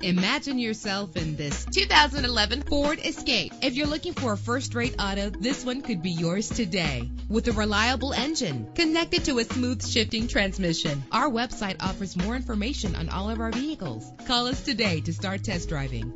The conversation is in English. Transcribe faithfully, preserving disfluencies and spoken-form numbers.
Imagine yourself in this two thousand eleven Ford Escape. If you're looking for a first-rate auto, this one could be yours today. With a reliable engine connected to a smooth shifting transmission, our website offers more information on all of our vehicles. Call us today to start test driving.